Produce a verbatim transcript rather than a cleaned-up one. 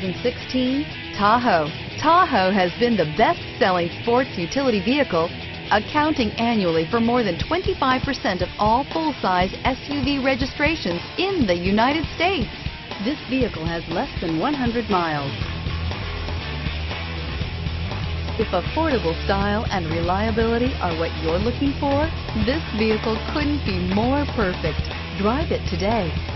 two thousand sixteen Tahoe. Tahoe has been the best-selling sports utility vehicle, accounting annually for more than twenty-five percent of all full-size S U V registrations in the United States. This vehicle has less than one hundred miles. If affordable style and reliability are what you're looking for, this vehicle couldn't be more perfect. Drive it today.